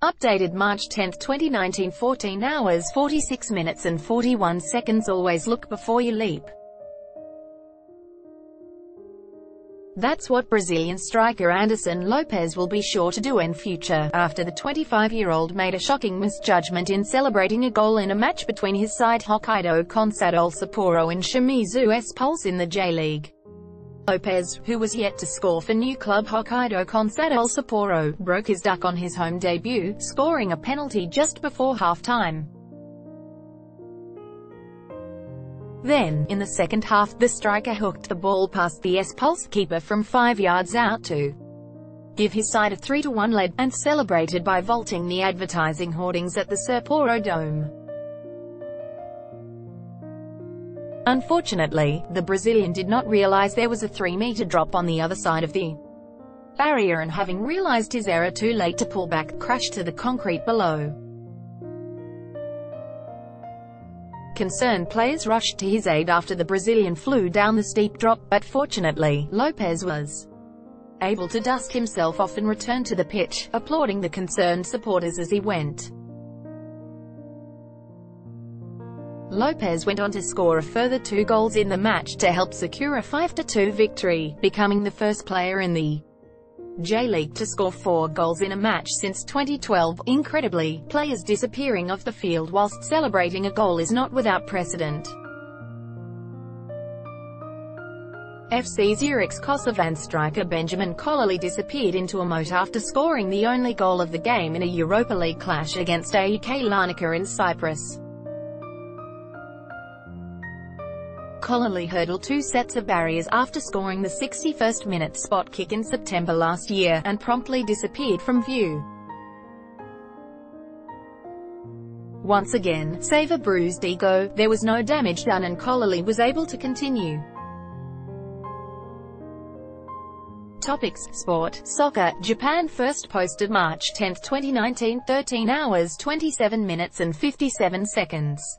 Updated March 10, 2019, 14 hours 46 minutes and 41 seconds. Always look before you leap. That's what Brazilian striker Anderson Lopez will be sure to do in future, after the 25-year-old made a shocking misjudgment in celebrating a goal in a match between his side Hokkaido Consadole Sapporo and Shimizu S-Pulse in the J-League. Lopez, who was yet to score for new club Hokkaido Consadole Sapporo, broke his duck on his home debut, scoring a penalty just before half-time. Then, in the second half, the striker hooked the ball past the S-Pulse keeper from 5 yards out to give his side a 3-1 lead, and celebrated by vaulting the advertising hoardings at the Sapporo Dome. Unfortunately, the Brazilian did not realize there was a 3-meter drop on the other side of the barrier, and having realized his error too late to pull back, crashed to the concrete below. Concerned players rushed to his aid after the Brazilian flew down the steep drop, but fortunately, Lopez was able to dust himself off and return to the pitch, applauding the concerned supporters as he went. Lopez went on to score a further 2 goals in the match to help secure a 5-2 victory, becoming the first player in the J-League to score 4 goals in a match since 2012. Incredibly, players disappearing off the field whilst celebrating a goal is not without precedent. FC Zurich's Kosovan striker Benjamin Kololi disappeared into a moat after scoring the only goal of the game in a Europa League clash against AEK Larnaca in Cyprus. Kololi hurdled 2 sets of barriers after scoring the 61st minute spot kick in September last year, and promptly disappeared from view. Once again, save a bruised ego, there was no damage done and Kololi was able to continue. Topics: Sport. Soccer. Japan first posted March 10, 2019, 13 hours 27 minutes and 57 seconds.